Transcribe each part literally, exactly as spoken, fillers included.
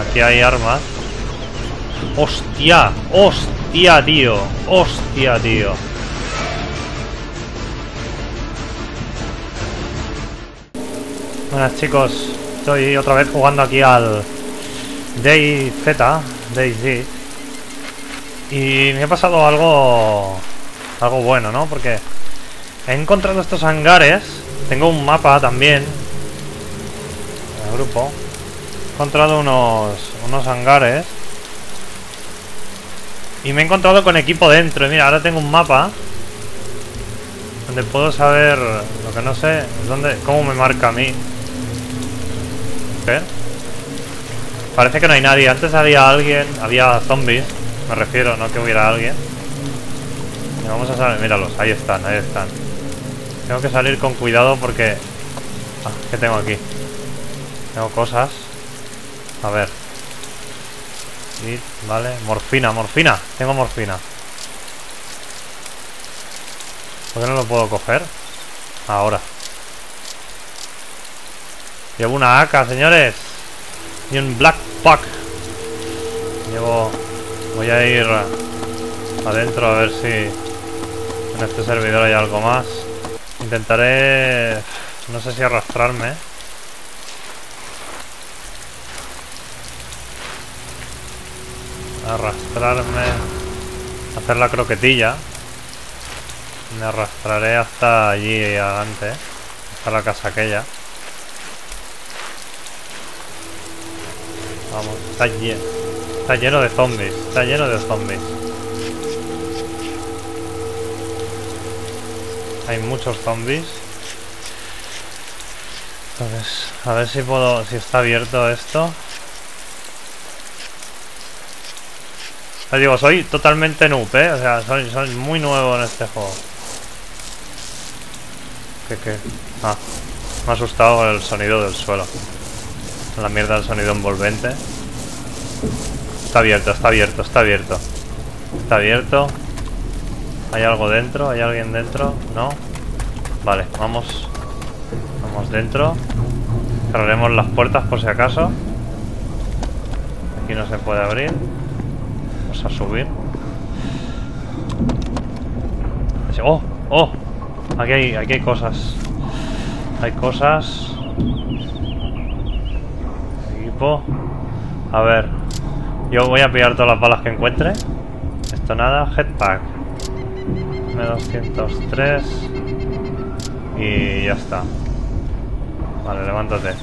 Aquí hay armas. ¡Hostia! ¡Hostia, tío! ¡Hostia, tío! Buenas, chicos. Estoy otra vez jugando aquí al DayZ, DayZ. Y me ha pasado algo... algo bueno, ¿no? Porque he encontrado estos hangares. Tengo un mapa también en el grupo. He encontrado unos, unos hangares. Y me he encontrado con equipo dentro. Y mira, ahora tengo un mapa donde puedo saber... Lo que no sé es dónde, cómo me marca a mí. ¿Qué? Parece que no hay nadie. Antes había alguien, había zombies. Me refiero, no que hubiera alguien. Y vamos a salir, míralos, ahí están, ahí están. Tengo que salir con cuidado porque... Ah, ¿qué tengo aquí? Tengo cosas. A ver. Y, vale, morfina, morfina. Tengo morfina. ¿Por qué no lo puedo coger? Ahora. Llevo una A K, señores. Y un Black Pack. Llevo... Voy a ir adentro a ver si en este servidor hay algo más. Intentaré... no sé si arrastrarme. Arrastrarme... Hacer la croquetilla. Me arrastraré hasta allí adelante. Hasta la casa aquella. Vamos, está lleno. Está lleno de zombies, está lleno de zombies. Hay muchos zombies. Entonces, a ver si puedo, si está abierto esto. Les digo, soy totalmente noob, ¿eh? O sea, soy, soy muy nuevo en este juego. ¿Qué, qué? Ah, me ha asustado con el sonido del suelo. La mierda del sonido envolvente. Está abierto, está abierto, está abierto. Está abierto. ¿Hay algo dentro? ¿Hay alguien dentro? No. Vale, vamos. Vamos dentro. Cerraremos las puertas por si acaso. Aquí no se puede abrir. Vamos a subir. ¡Oh! ¡Oh! Aquí hay, aquí hay cosas. Hay cosas. Equipo. A ver. Yo voy a pillar todas las balas que encuentre. Esto nada, headpack. M doscientos tres. Y ya está. Vale, levántate.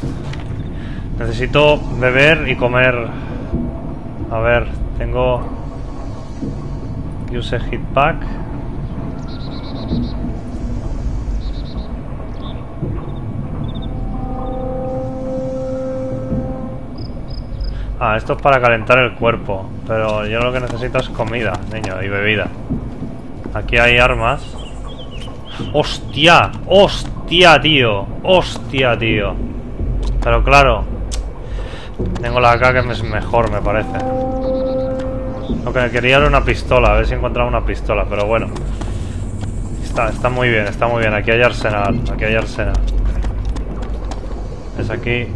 Necesito beber y comer. A ver, tengo... Use headpack. Ah, esto es para calentar el cuerpo. Pero yo lo que necesito es comida, niño, y bebida. Aquí hay armas. ¡Hostia! ¡Hostia, tío! ¡Hostia, tío! Pero claro, tengo la A K que es mejor, me parece. Lo que quería era una pistola, a ver si encontraba una pistola. Pero bueno, Está, está muy bien, está muy bien. Aquí hay arsenal, aquí hay arsenal. Es aquí...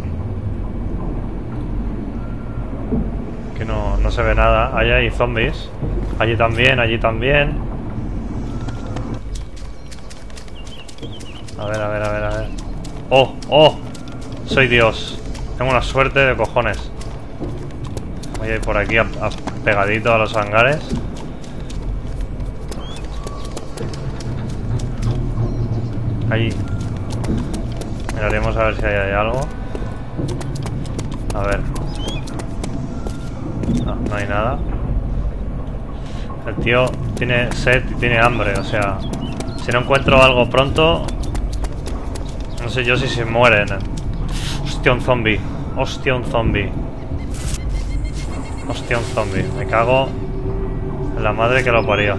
Que no, no se ve nada. Allá hay zombies. Allí también, allí también. A ver, a ver, a ver, a ver. ¡Oh! ¡Oh! Soy Dios. Tengo una suerte de cojones. Voy a ir por aquí a, a pegadito a los hangares. Allí. Miraremos a ver si hay, hay algo. A ver. No, no hay nada. El tío tiene sed y tiene hambre, o sea... Si no encuentro algo pronto... No sé yo si se mueren. Hostia, un zombie. Hostia, un zombie. Hostia, un zombie. Me cago en la madre que lo parió.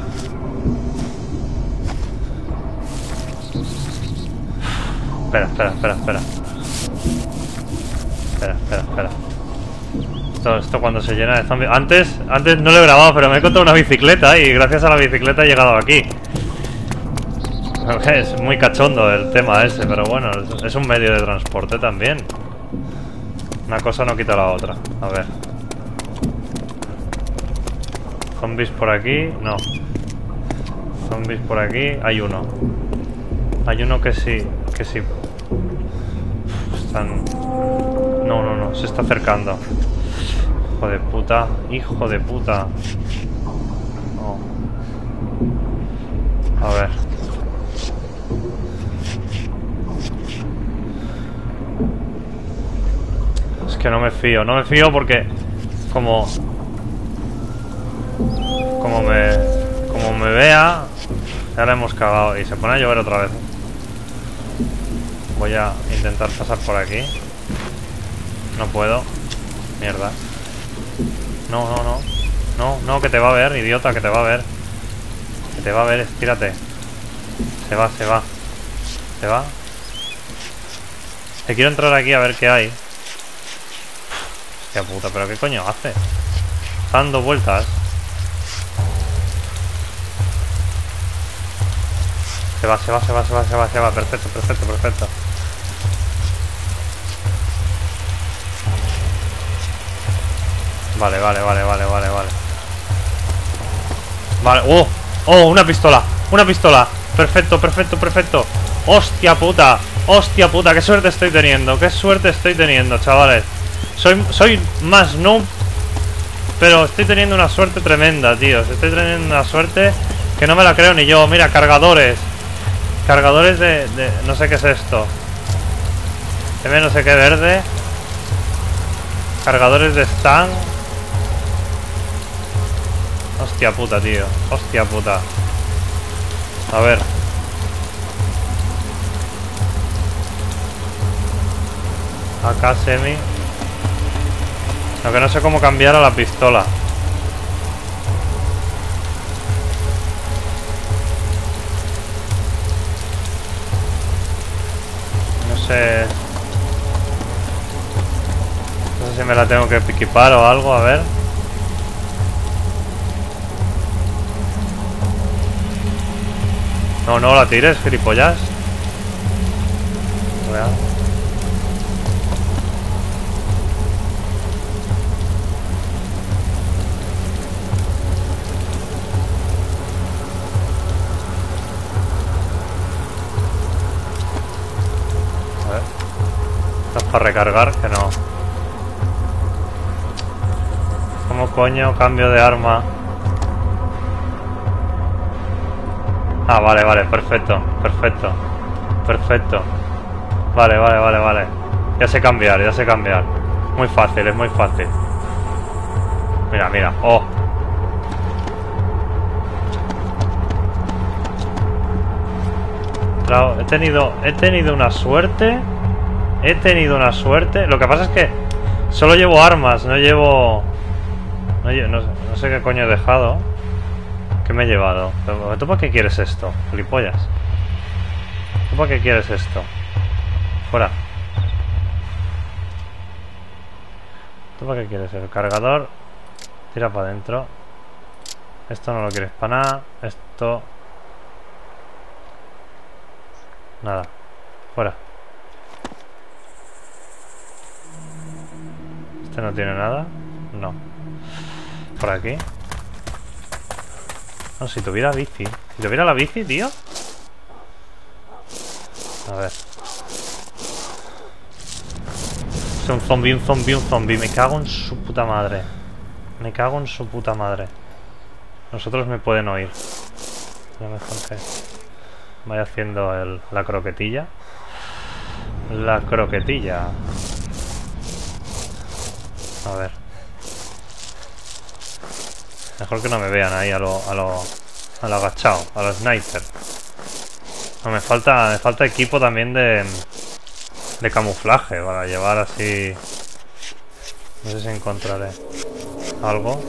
Espera, espera, espera, espera. Espera, espera, espera. Esto, esto cuando se llena de zombies. Antes, antes no lo he grabado, pero me he encontrado una bicicleta y gracias a la bicicleta he llegado aquí. Es muy cachondo el tema ese, pero bueno, es un medio de transporte también. Una cosa no quita la otra. A ver. Zombies por aquí. No. Zombies por aquí. Hay uno. Hay uno que sí. Que sí. Están... No, no, no. Se está acercando. Hijo de puta. Hijo de puta. No. A ver. Es que no me fío. No me fío porque... Como... Como me... Como me vea... Ya la hemos cagado. Y se pone a llover otra vez. Voy a intentar pasar por aquí. No puedo. Mierda. No, no, no. No, no, que te va a ver, idiota, que te va a ver. Que te va a ver, estírate. Se va, se va. Se va. Te quiero entrar aquí a ver qué hay. Hostia puta, pero qué coño hace. Está dando vueltas. Se va, se va, se va, se va, se va, se va. Perfecto, perfecto, perfecto. Vale, vale, vale, vale, vale, vale. Vale, oh, oh, una pistola, una pistola. Perfecto, perfecto, perfecto. Hostia puta, hostia puta. Qué suerte estoy teniendo, qué suerte estoy teniendo, chavales. Soy, soy más noob, pero estoy teniendo una suerte tremenda, tíos. Estoy teniendo una suerte que no me la creo ni yo. Mira, cargadores. Cargadores de, de... No sé qué es esto. M no sé qué verde. Cargadores de stand. Hostia puta, tío. Hostia puta. A ver. Acá semi. Lo que no sé cómo cambiar a la pistola. No sé. No sé si me la tengo que equipar o algo, a ver. No, no la tires, gilipollas. Real. Para recargar, que no. ¿Cómo coño cambio de arma? Ah, vale, vale, perfecto, perfecto, perfecto. Vale, vale, vale, vale. Ya sé cambiar, ya sé cambiar. Muy fácil, es muy fácil. Mira, mira, oh. Claro, he tenido, he tenido una suerte. He tenido una suerte. Lo que pasa es que solo llevo armas, no llevo... No, llevo, no, no sé qué coño he dejado. ¿Qué me he llevado? ¿Tú para qué quieres esto, gilipollas? ¿Tú para qué quieres esto? Fuera. ¿Tú para qué quieres el cargador? Tira para adentro. Esto no lo quieres para nada. Esto... Nada. Fuera. Este no tiene nada. No. Por aquí. No, si tuviera bici. Si tuviera la bici, tío. A ver. Es un zombie, un zombie, un zombie. Me cago en su puta madre. Me cago en su puta madre. Nosotros me pueden oír. Lo mejor que vaya haciendo el, la croquetilla. La croquetilla. A ver. Mejor que no me vean ahí a lo, a lo, a lo agachado, a lo sniper. No, me falta, me falta equipo también de, de camuflaje para llevar así. No sé si encontraré algo.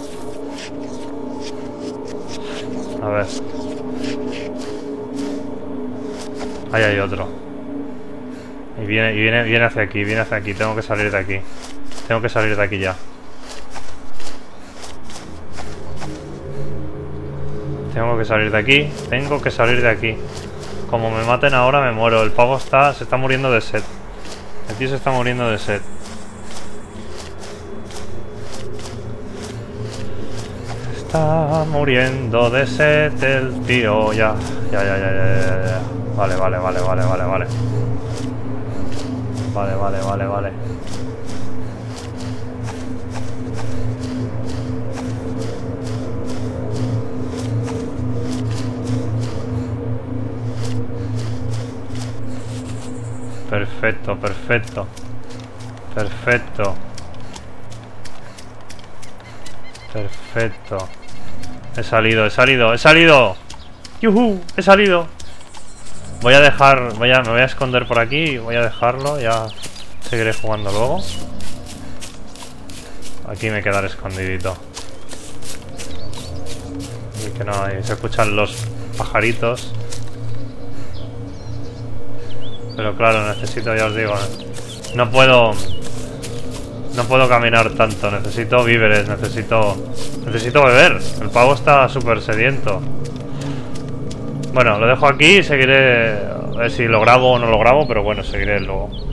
A ver. Ahí hay otro. Y viene, y viene, viene hacia aquí, viene hacia aquí. Tengo que salir de aquí. Tengo que salir de aquí ya. Tengo que salir de aquí. Tengo que salir de aquí. Como me maten ahora me muero. El pavo está, se está muriendo de sed. El tío se está muriendo de sed. está muriendo de sed el tío. Ya, ya, ya, ya, ya, ya. Vale, vale, vale, vale, vale, vale. Vale, vale, vale, vale. Perfecto, perfecto. Perfecto. Perfecto. He salido, he salido, he salido. ¡Yuhu! He salido. Voy a dejar, voy a, me voy a esconder por aquí. Voy a dejarlo, ya seguiré jugando luego. Aquí me quedaré escondidito. Y que no, ahí se escuchan los pajaritos. Pero claro, necesito, ya os digo, no puedo... No puedo caminar tanto, necesito víveres, necesito... Necesito beber, el pavo está súper sediento. Bueno, lo dejo aquí y seguiré... A ver si lo grabo o no lo grabo, pero bueno, seguiré luego.